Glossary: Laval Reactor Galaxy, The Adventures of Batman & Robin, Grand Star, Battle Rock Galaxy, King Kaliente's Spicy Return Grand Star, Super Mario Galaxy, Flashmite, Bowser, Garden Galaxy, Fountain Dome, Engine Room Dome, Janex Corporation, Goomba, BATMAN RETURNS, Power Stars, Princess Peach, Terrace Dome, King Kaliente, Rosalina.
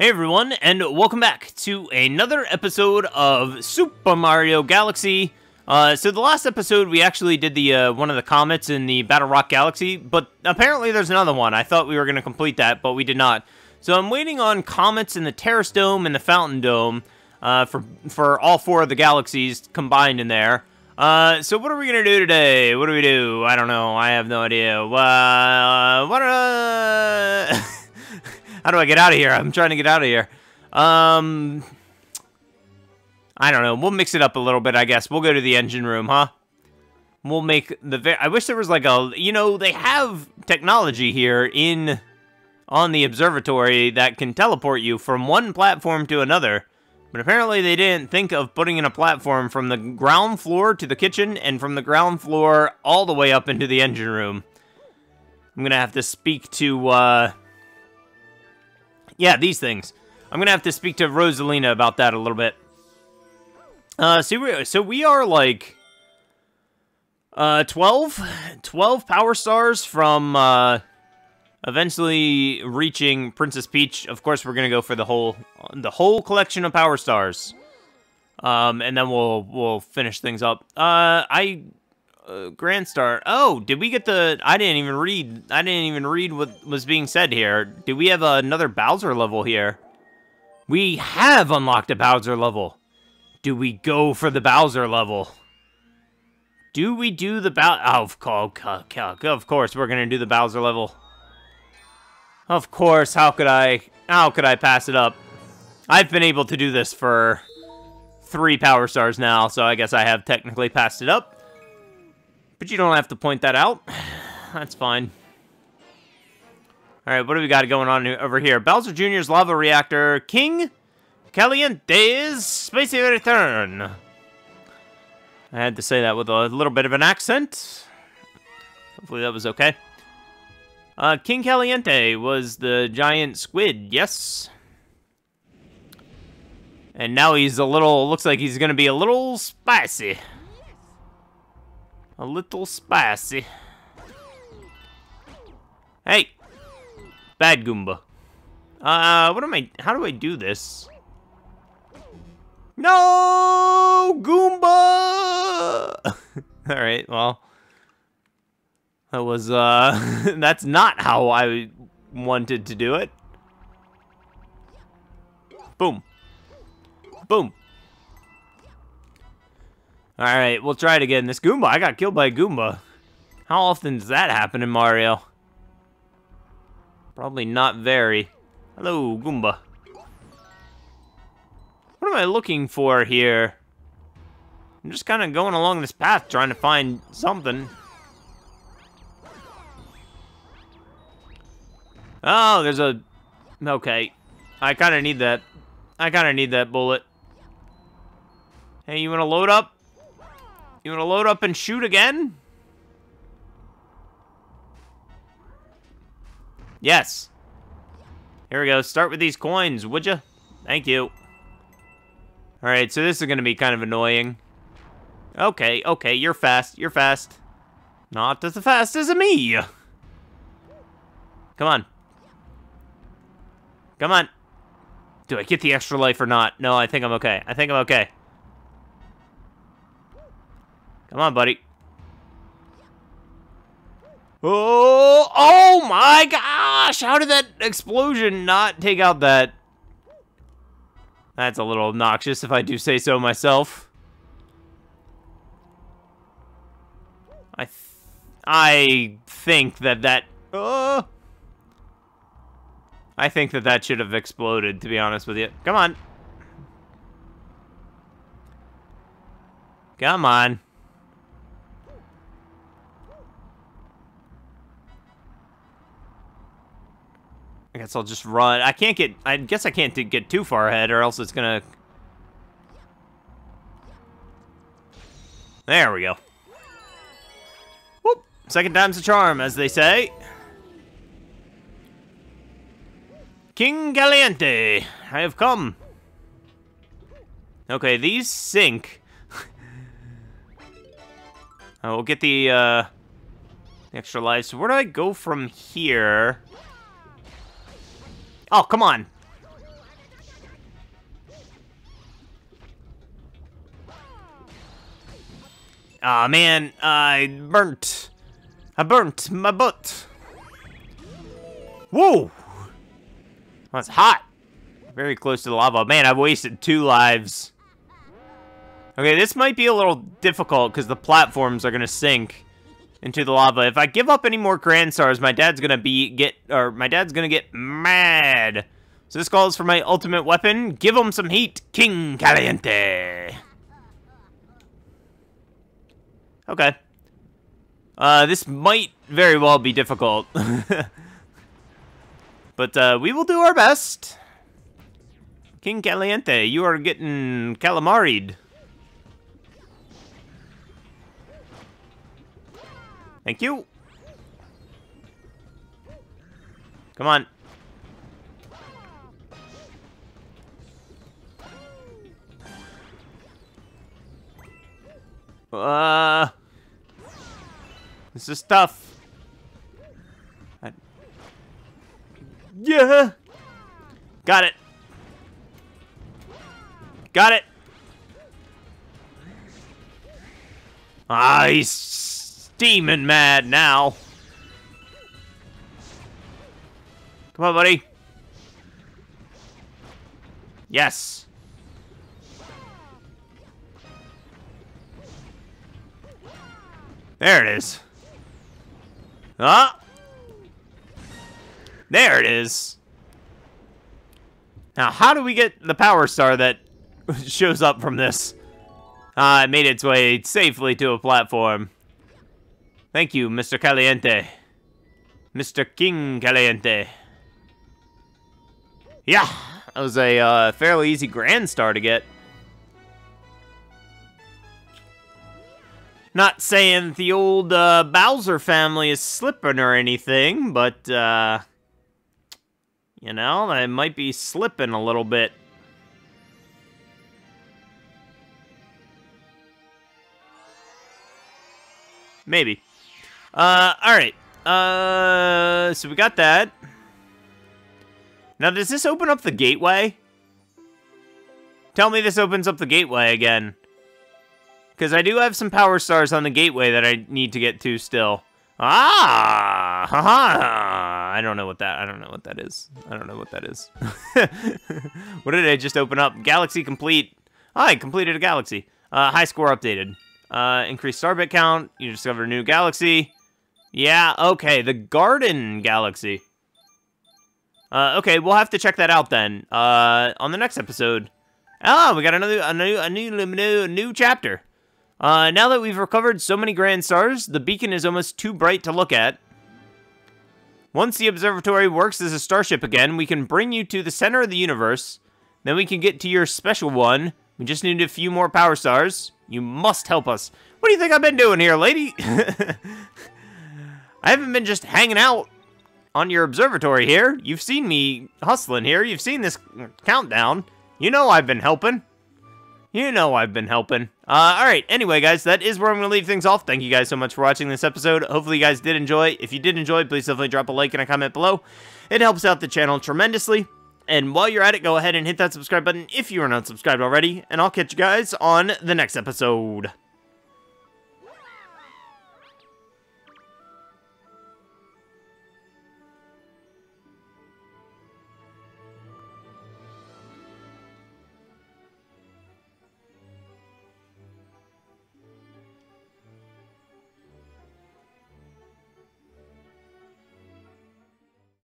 Hey everyone, and welcome back to another episode of Super Mario Galaxy. So the last episode we actually did the one of the comets in the Battle Rock Galaxy, but apparently there's another one. I thought we were going to complete that, but we did not. So I'm waiting on comets in the Terrace Dome and the Fountain Dome for all four of the galaxies combined in there. So what are we going to do today? What do we do? I don't know. I have no idea. How do I get out of here? I'm trying to get out of here. I don't know. We'll mix it up a little bit, I guess. We'll go to the engine room, huh? We'll make the... I wish there was like a... You know, they have technology here on the observatory that can teleport you from one platform to another. But apparently they didn't think of putting in a platform from the ground floor to the kitchen and from the ground floor all the way up into the engine room. I'm going to have to speak to... Yeah, these things. I'm going to have to speak to Rosalina about that a little bit. So we are like 12 Power Stars from eventually reaching Princess Peach. Of course, we're going to go for the whole collection of Power Stars. And then we'll finish things up. Grand Star. Oh, did we get the... I didn't even read what was being said here. Do we have another Bowser level here? We have unlocked a Bowser level. Do we go for the Bowser level? Do we do the Bowser... Of course we're gonna do the Bowser level. Of course, how could I pass it up? I've been able to do this for 3 Power Stars now, so I guess I have technically passed it up. But you don't have to point that out. That's fine. Alright, what do we got going on over here? Bowser Jr.'s Lava Reactor. King Kaliente's Space Return. I had to say that with a little bit of an accent. Hopefully that was okay. King Kaliente was the giant squid, yes. And now he's a little... Looks like he's going to be a little spicy. A little spicy. Hey! Bad Goomba. How do I do this? No! Goomba! Alright, well. That was, that's not how I wanted to do it. Boom. Boom. Alright, we'll try it again. This Goomba, I got killed by a Goomba. How often does that happen in Mario? Probably not very. Hello, Goomba. What am I looking for here? I'm just kind of going along this path trying to find something. Oh, there's a... Okay. I kind of need that. I kind of need that bullet. Hey, you want to load up? You want to load up and shoot again? Yes. Here we go. Start with these coins, would you? Thank you. Alright, so this is going to be kind of annoying. Okay, okay. You're fast. You're fast. Not as fast as me. Come on. Come on. Do I get the extra life or not? No, I think I'm okay. I think I'm okay. Come on, buddy. Oh my gosh! How did that explosion not take out that? That's a little obnoxious, if I do say so myself. I think that should have exploded, to be honest with you. Come on. Come on. I guess I'll just run. I guess I can't get too far ahead or else it's gonna... There we go. Whoop! Second time's the charm, as they say. King Kaliente, I have come. Okay, these sink. I will get the extra life. So where do I go from here? Oh, come on. Aw, man, I burnt my butt. Whoa! That's hot. Very close to the lava. Man, I've wasted 2 lives. Okay, this might be a little difficult because the platforms are gonna sink into the lava. If I give up any more Grand Stars, my dad's gonna get mad. So this calls for my ultimate weapon. Give him some heat, King Kaliente. Okay. This might very well be difficult. But we will do our best. King Kaliente, you are getting calamaried. Thank you. Come on. This is tough. Yeah. Got it. Got it. Ah, he's steaming mad now. Come on, buddy. Yes. There it is. Ah! There it is. Now, how do we get the Power Star that shows up from this? Ah, it made its way safely to a platform. Thank you, Mr. Kaliente. Mr. King Kaliente. Yeah! That was a fairly easy Grand Star to get. Not saying the old Bowser family is slipping or anything, but, you know, they might be slipping a little bit. Maybe. Alright. So we got that. Now, does this open up the gateway? Tell me this opens up the gateway again. Because I do have some Power Stars on the gateway that I need to get to still. Ah! Haha! I don't know what that is. I don't know what that is. What did I just open up? Galaxy complete. Oh, I completed a galaxy. High score updated. Increased star bit count. You discover a new galaxy. Yeah, okay. The Garden Galaxy. Okay, we'll have to check that out then. On the next episode. Oh, we got a new chapter. Now that we've recovered so many Grand Stars, the beacon is almost too bright to look at. Once the observatory works as a starship again, we can bring you to the center of the universe. Then we can get to your special one. We just need a few more Power Stars. You must help us. What do you think I've been doing here, lady? I haven't been just hanging out on your observatory here. You've seen me hustling here. You've seen this countdown. You know I've been helping. Alright, anyway, guys, that is where I'm going to leave things off. Thank you guys so much for watching this episode. Hopefully you guys did enjoy. If you did enjoy, please definitely drop a like and a comment below. It helps out the channel tremendously. And while you're at it, go ahead and hit that subscribe button if you are not subscribed already. And I'll catch you guys on the next episode.